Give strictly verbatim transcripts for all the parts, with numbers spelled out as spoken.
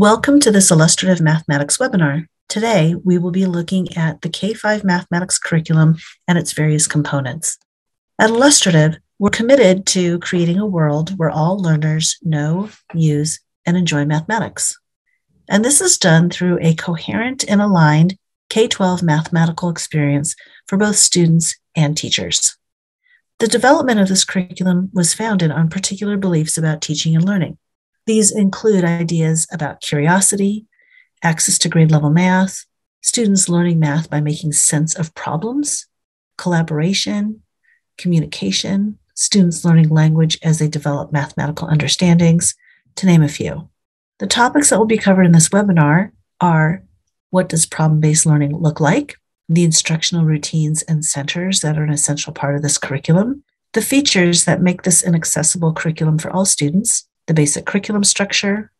Welcome to this Illustrative Mathematics webinar. Today, we will be looking at the K five Mathematics curriculum and its various components. At Illustrative, we're committed to creating a world where all learners know, use, and enjoy mathematics. And this is done through a coherent and aligned K twelve mathematical experience for both students and teachers. The development of this curriculum was founded on particular beliefs about teaching and learning. These include ideas about curiosity, access to grade-level math, students learning math by making sense of problems, collaboration, communication, students learning language as they develop mathematical understandings, to name a few. The topics that will be covered in this webinar are: what does problem-based learning look like? The instructional routines and centers that are an essential part of this curriculum, the features that make this an accessible curriculum for all students, the basic curriculum structure,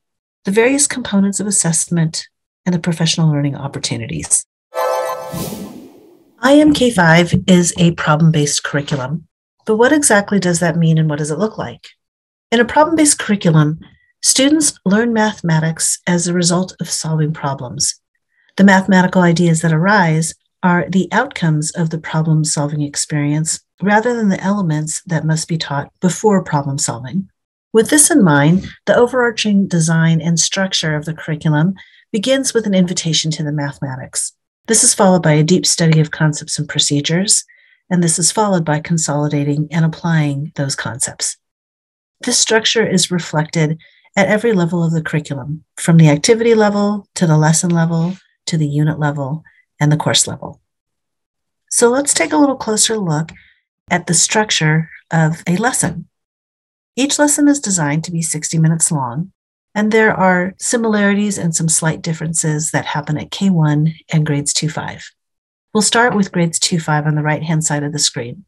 the various components of assessment, and the professional learning opportunities. I M K five is a problem-based curriculum, but what exactly does that mean and what does it look like? In a problem-based curriculum, students learn mathematics as a result of solving problems. The mathematical ideas that arise are the outcomes of the problem-solving experience rather than the elements that must be taught before problem-solving. With this in mind, the overarching design and structure of the curriculum begins with an invitation to the mathematics. This is followed by a deep study of concepts and procedures, and this is followed by consolidating and applying those concepts. This structure is reflected at every level of the curriculum, from the activity level to the lesson level to the unit level and the course level. So let's take a little closer look at the structure of a lesson. Each lesson is designed to be sixty minutes long, and there are similarities and some slight differences that happen at K one and grades two to five. We'll start with grades two to five on the right-hand side of the screen.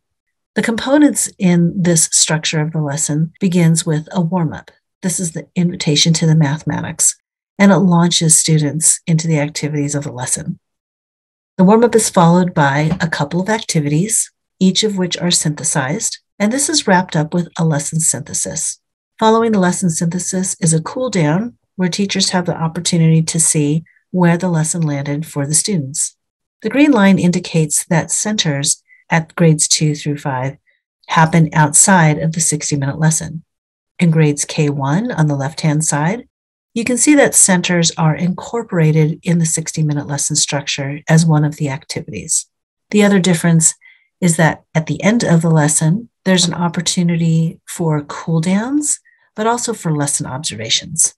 The components in this structure of the lesson begins with a warm-up. This is the invitation to the mathematics, and it launches students into the activities of the lesson. The warm-up is followed by a couple of activities, each of which are synthesized. And this is wrapped up with a lesson synthesis. Following the lesson synthesis is a cool down where teachers have the opportunity to see where the lesson landed for the students. The green line indicates that centers at grades two through five happen outside of the sixty minute lesson. In grades K one on the left-hand side, you can see that centers are incorporated in the sixty minute lesson structure as one of the activities. The other difference is that at the end of the lesson, there's an opportunity for cool downs, but also for lesson observations.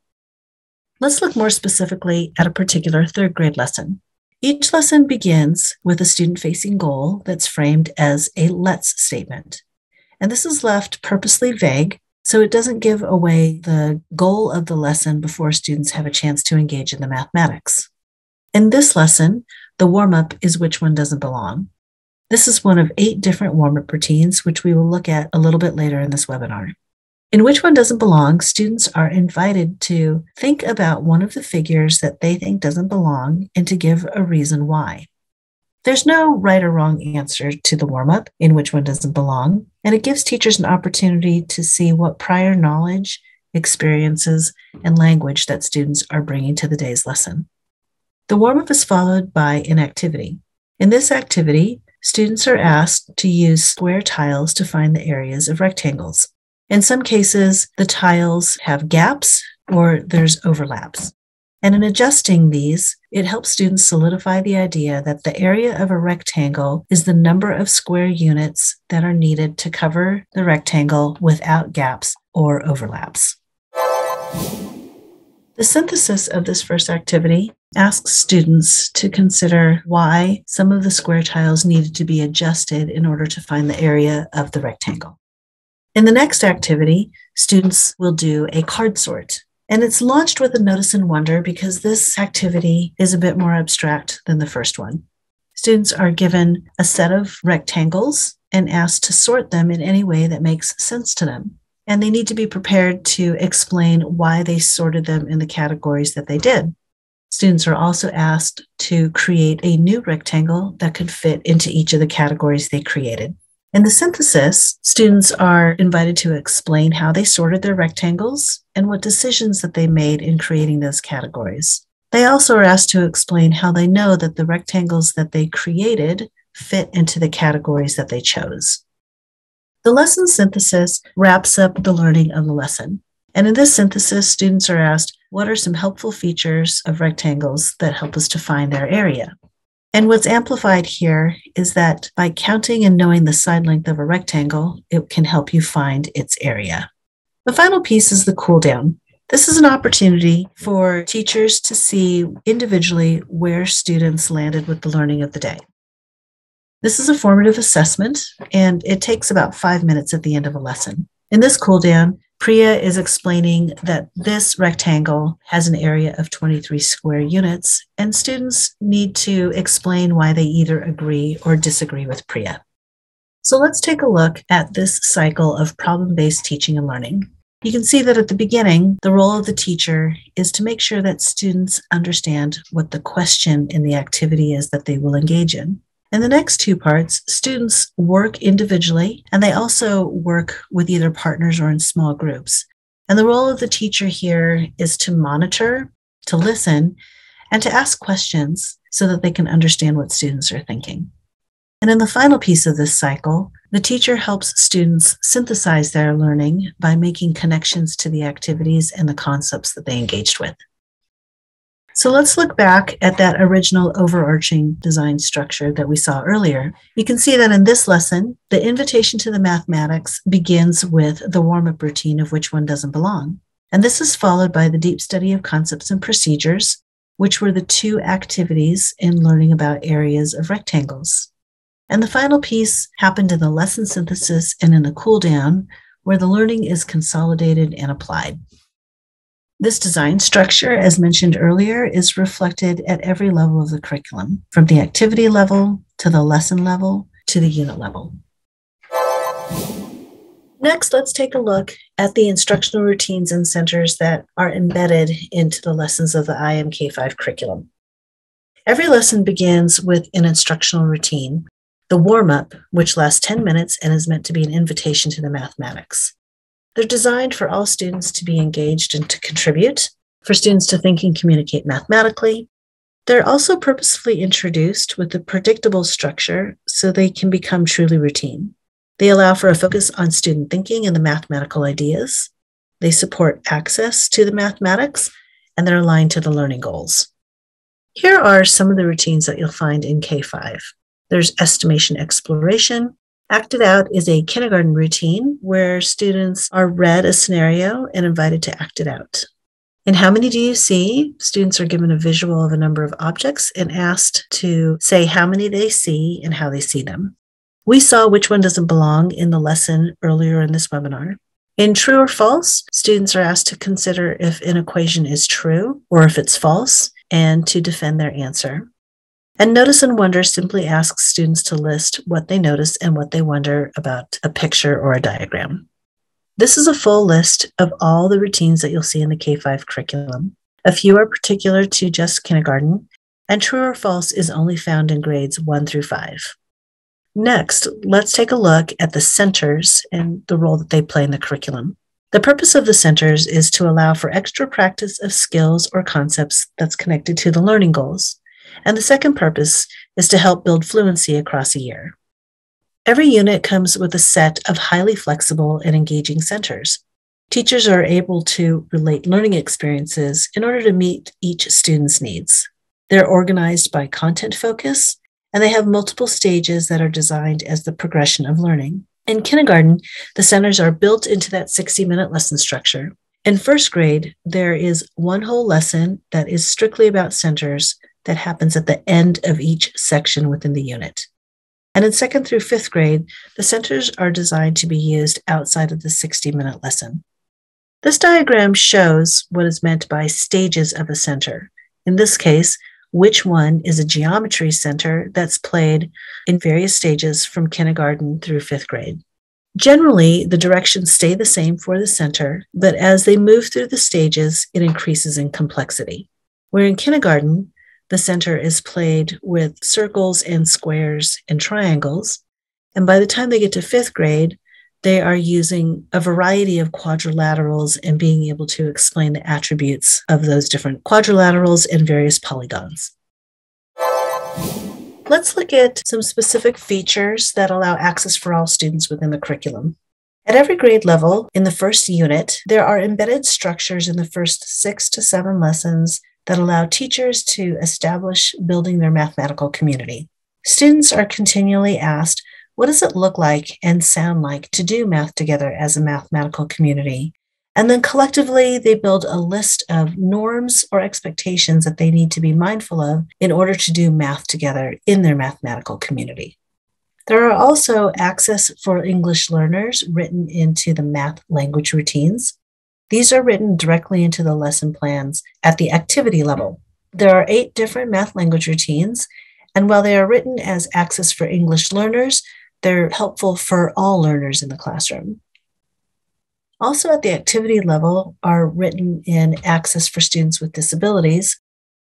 Let's look more specifically at a particular third grade lesson. Each lesson begins with a student-facing goal that's framed as a let's statement. And this is left purposely vague, so it doesn't give away the goal of the lesson before students have a chance to engage in the mathematics. In this lesson, the warm-up is which one doesn't belong. This is one of eight different warm-up routines, which we will look at a little bit later in this webinar. In Which One Doesn't Belong, students are invited to think about one of the figures that they think doesn't belong and to give a reason why. There's no right or wrong answer to the warm-up in Which One Doesn't Belong, and it gives teachers an opportunity to see what prior knowledge, experiences, and language that students are bringing to the day's lesson. The warm-up is followed by an activity. In this activity, students are asked to use square tiles to find the areas of rectangles. In some cases, the tiles have gaps or there's overlaps. And in adjusting these, it helps students solidify the idea that the area of a rectangle is the number of square units that are needed to cover the rectangle without gaps or overlaps. The synthesis of this first activity asks students to consider why some of the square tiles needed to be adjusted in order to find the area of the rectangle. In the next activity, students will do a card sort, and it's launched with a notice and wonder because this activity is a bit more abstract than the first one. Students are given a set of rectangles and asked to sort them in any way that makes sense to them, and they need to be prepared to explain why they sorted them in the categories that they did. Students are also asked to create a new rectangle that could fit into each of the categories they created. In the synthesis, students are invited to explain how they sorted their rectangles and what decisions that they made in creating those categories. They also are asked to explain how they know that the rectangles that they created fit into the categories that they chose. The lesson synthesis wraps up the learning of the lesson. And in this synthesis, students are asked, what are some helpful features of rectangles that help us to find their area? And what's amplified here is that by counting and knowing the side length of a rectangle, it can help you find its area. The final piece is the cool down. This is an opportunity for teachers to see individually where students landed with the learning of the day. This is a formative assessment, and it takes about five minutes at the end of a lesson. In this cool down, Priya is explaining that this rectangle has an area of twenty-three square units, and students need to explain why they either agree or disagree with Priya. So let's take a look at this cycle of problem-based teaching and learning. You can see that at the beginning, the role of the teacher is to make sure that students understand what the question in the activity is that they will engage in. In the next two parts, students work individually, and they also work with either partners or in small groups. And the role of the teacher here is to monitor, to listen, and to ask questions so that they can understand what students are thinking. And in the final piece of this cycle, the teacher helps students synthesize their learning by making connections to the activities and the concepts that they engaged with. So let's look back at that original overarching design structure that we saw earlier. You can see that in this lesson, the invitation to the mathematics begins with the warm-up routine of which one doesn't belong. And this is followed by the deep study of concepts and procedures, which were the two activities in learning about areas of rectangles. And the final piece happened in the lesson synthesis and in the cool down, where the learning is consolidated and applied. This design structure, as mentioned earlier, is reflected at every level of the curriculum, from the activity level to the lesson level to the unit level. Next, let's take a look at the instructional routines and centers that are embedded into the lessons of the I M K five curriculum. Every lesson begins with an instructional routine, the warm-up, which lasts ten minutes and is meant to be an invitation to the mathematics. They're designed for all students to be engaged and to contribute, for students to think and communicate mathematically. They're also purposefully introduced with a predictable structure so they can become truly routine. They allow for a focus on student thinking and the mathematical ideas. They support access to the mathematics, and they're aligned to the learning goals. Here are some of the routines that you'll find in K five. There's estimation exploration. Acted Out is a kindergarten routine where students are read a scenario and invited to act it out. In How Many Do You See?, students are given a visual of a number of objects and asked to say how many they see and how they see them. We saw Which One Doesn't Belong in the lesson earlier in this webinar. In True or False, students are asked to consider if an equation is true or if it's false and to defend their answer. And Notice and Wonder simply asks students to list what they notice and what they wonder about a picture or a diagram. This is a full list of all the routines that you'll see in the K five curriculum. A few are particular to just kindergarten, and True or False is only found in grades one through five. Next, let's take a look at the centers and the role that they play in the curriculum. The purpose of the centers is to allow for extra practice of skills or concepts that's connected to the learning goals. And the second purpose is to help build fluency across a year. Every unit comes with a set of highly flexible and engaging centers. Teachers are able to relate learning experiences in order to meet each student's needs. They're organized by content focus, and they have multiple stages that are designed as the progression of learning. In kindergarten, the centers are built into that sixty-minute lesson structure. In first grade, there is one whole lesson that is strictly about centers that happens at the end of each section within the unit. And in second through fifth grade, the centers are designed to be used outside of the sixty-minute lesson. This diagram shows what is meant by stages of a center. In this case, Which One is a geometry center that's played in various stages from kindergarten through fifth grade. Generally, the directions stay the same for the center, but as they move through the stages, it increases in complexity. Where in kindergarten, the center is played with circles and squares and triangles. And by the time they get to fifth grade, they are using a variety of quadrilaterals and being able to explain the attributes of those different quadrilaterals and various polygons. Let's look at some specific features that allow access for all students within the curriculum. At every grade level in the first unit, there are embedded structures in the first six to seven lessons that allow teachers to establish building their mathematical community. Students are continually asked, what does it look like and sound like to do math together as a mathematical community? And then collectively, they build a list of norms or expectations that they need to be mindful of in order to do math together in their mathematical community. There are also access for English learners written into the math language routines. These are written directly into the lesson plans at the activity level. There are eight different math language routines, and while they are written as access for English learners, they're helpful for all learners in the classroom. Also at the activity level are written in access for students with disabilities,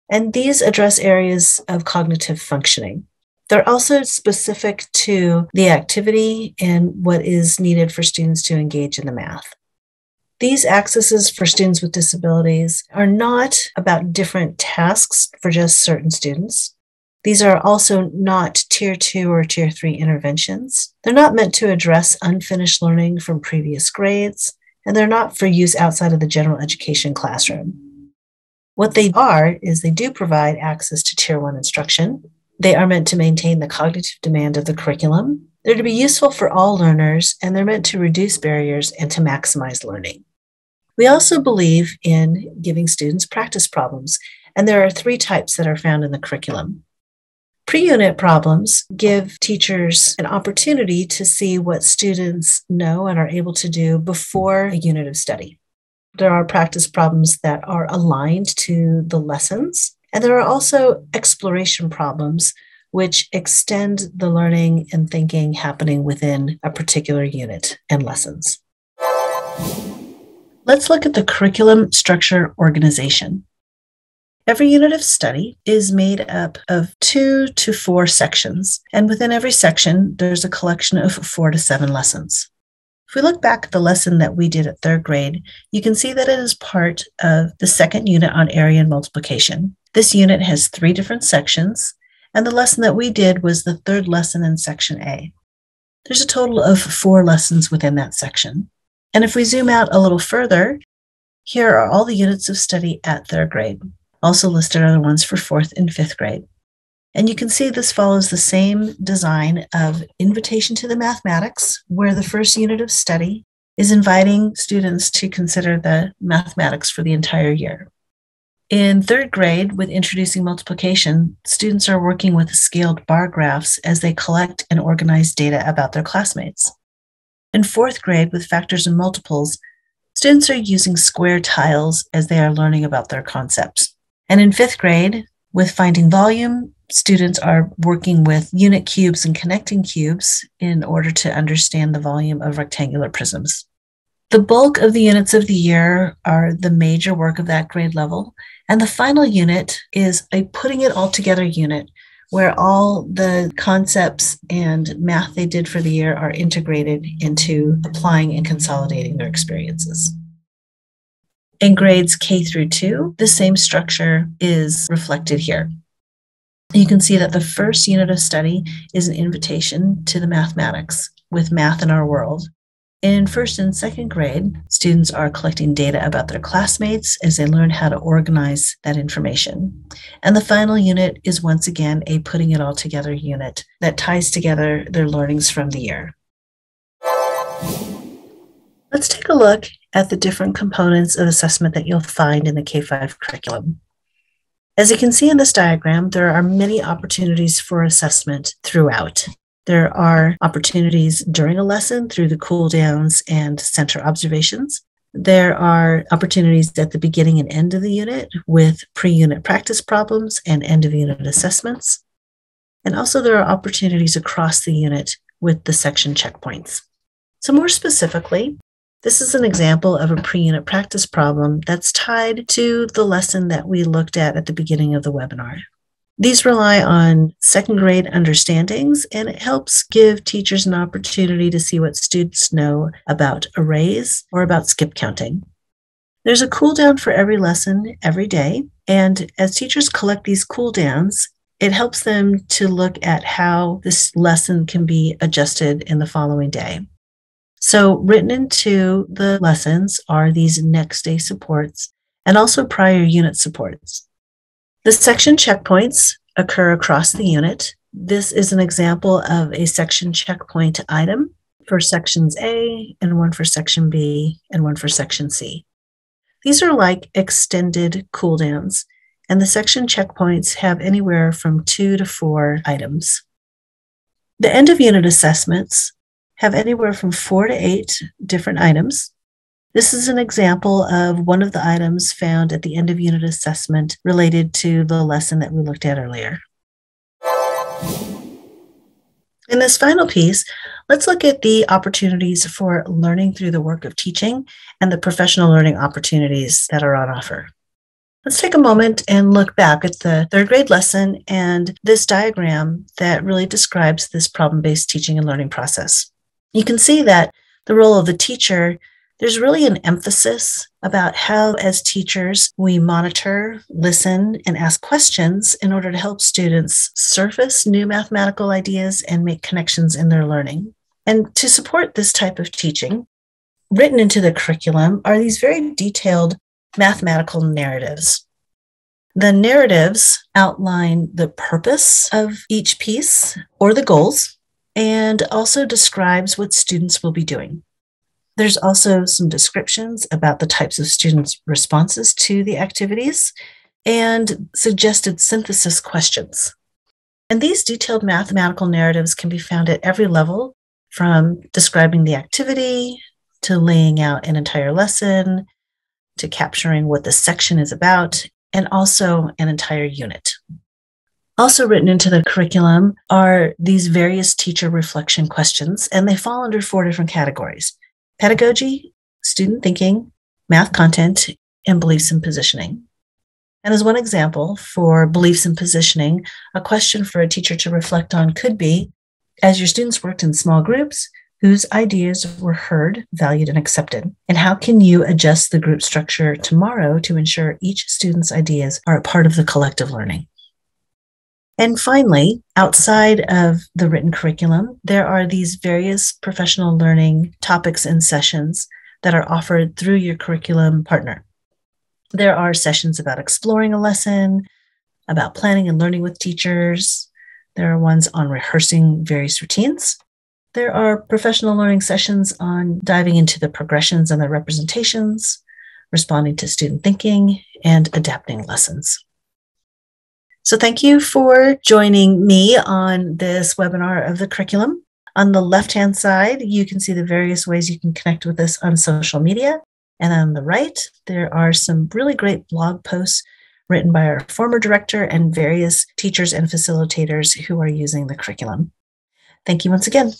and these address areas of cognitive functioning. They're also specific to the activity and what is needed for students to engage in the math. These accesses for students with disabilities are not about different tasks for just certain students. These are also not tier two or tier three interventions. They're not meant to address unfinished learning from previous grades, and they're not for use outside of the general education classroom. What they are is they do provide access to tier one instruction. They are meant to maintain the cognitive demand of the curriculum. They're to be useful for all learners, and they're meant to reduce barriers and to maximize learning. We also believe in giving students practice problems, and there are three types that are found in the curriculum. Pre-unit problems give teachers an opportunity to see what students know and are able to do before a unit of study. There are practice problems that are aligned to the lessons. And there are also exploration problems, which extend the learning and thinking happening within a particular unit and lessons. Let's look at the curriculum structure organization. Every unit of study is made up of two to four sections, and within every section, there's a collection of four to seven lessons. If we look back at the lesson that we did at third grade, you can see that it is part of the second unit on area and multiplication. This unit has three different sections, and the lesson that we did was the third lesson in section A. There's a total of four lessons within that section. And if we zoom out a little further, here are all the units of study at third grade. Also listed are the ones for fourth and fifth grade. And you can see this follows the same design of Invitation to the Mathematics, where the first unit of study is inviting students to consider the mathematics for the entire year. In third grade, with Introducing Multiplication, students are working with scaled bar graphs as they collect and organize data about their classmates. In fourth grade, with Factors and Multiples, students are using square tiles as they are learning about their concepts. And in fifth grade, with Finding Volume, students are working with unit cubes and connecting cubes in order to understand the volume of rectangular prisms. The bulk of the units of the year are the major work of that grade level, and the final unit is a putting it all together unit where all the concepts and math they did for the year are integrated into applying and consolidating their experiences. In grades K through two, the same structure is reflected here. You can see that the first unit of study is an Invitation to the Mathematics with Math in Our World. In first and second grade, students are collecting data about their classmates as they learn how to organize that information. And the final unit is once again a putting it all together unit that ties together their learnings from the year. Let's take a look at the different components of assessment that you'll find in the K five curriculum. As you can see in this diagram, there are many opportunities for assessment throughout. There are opportunities during a lesson through the cool downs and center observations. There are opportunities at the beginning and end of the unit with pre-unit practice problems and end-of-unit assessments. And also there are opportunities across the unit with the section checkpoints. So more specifically, this is an example of a pre-unit practice problem that's tied to the lesson that we looked at at the beginning of the webinar. These rely on second grade understandings, and it helps give teachers an opportunity to see what students know about arrays or about skip counting. There's a cool down for every lesson every day, and as teachers collect these cool downs, it helps them to look at how this lesson can be adjusted in the following day. So written into the lessons are these next day supports and also prior unit supports. The section checkpoints occur across the unit. This is an example of a section checkpoint item for sections A and one for section B and one for section C. These are like extended cooldowns, and the section checkpoints have anywhere from two to four items. The end of unit assessments have anywhere from four to eight different items. This is an example of one of the items found at the end of unit assessment related to the lesson that we looked at earlier. In this final piece, let's look at the opportunities for learning through the work of teaching and the professional learning opportunities that are on offer. Let's take a moment and look back at the third grade lesson and this diagram that really describes this problem-based teaching and learning process. You can see that the role of the teacher, there's really an emphasis about how, as teachers, we monitor, listen, and ask questions in order to help students surface new mathematical ideas and make connections in their learning. And to support this type of teaching, written into the curriculum are these very detailed mathematical narratives. The narratives outline the purpose of each piece or the goals, and also describes what students will be doing. There's also some descriptions about the types of students' responses to the activities and suggested synthesis questions. And these detailed mathematical narratives can be found at every level, from describing the activity to laying out an entire lesson, to capturing what the section is about, and also an entire unit. Also written into the curriculum are these various teacher reflection questions, and they fall under four different categories: pedagogy, student thinking, math content, and beliefs and positioning. And as one example for beliefs and positioning, a question for a teacher to reflect on could be, as your students worked in small groups, whose ideas were heard, valued, and accepted? And how can you adjust the group structure tomorrow to ensure each student's ideas are a part of the collective learning? And finally, outside of the written curriculum, there are these various professional learning topics and sessions that are offered through your curriculum partner. There are sessions about exploring a lesson, about planning and learning with teachers. There are ones on rehearsing various routines. There are professional learning sessions on diving into the progressions and the representations, responding to student thinking, and adapting lessons. So thank you for joining me on this webinar of the curriculum. On the left-hand side, you can see the various ways you can connect with us on social media. And on the right, there are some really great blog posts written by our former director and various teachers and facilitators who are using the curriculum. Thank you once again.